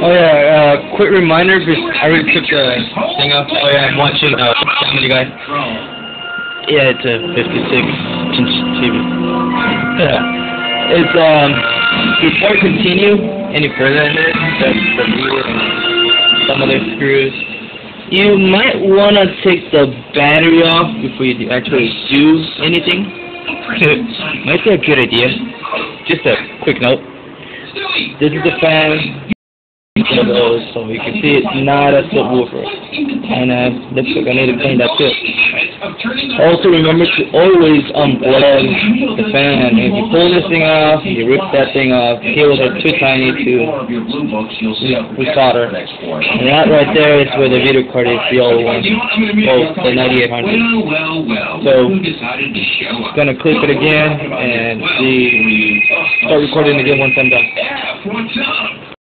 Oh yeah, quick reminder, because I already took the thing off. Oh yeah, I'm watching Family Guy. Yeah, it's a 56-inch TV. It's before I continue any further in it, that's the needle and some other screws. You might wanna take the battery off before you actually do anything. Might be a good idea. Just a quick note. This is the fan. Those, so you can see it's not a subwoofer, and looks like I need to clean that too. Also, remember to always unplug the fan. If you pull this thing off, you rip that thing off. Cables are too tiny to solder. And that right there is where the video card is, the old one, the 9800. So I'm gonna click it again and see. Start recording again once I'm done.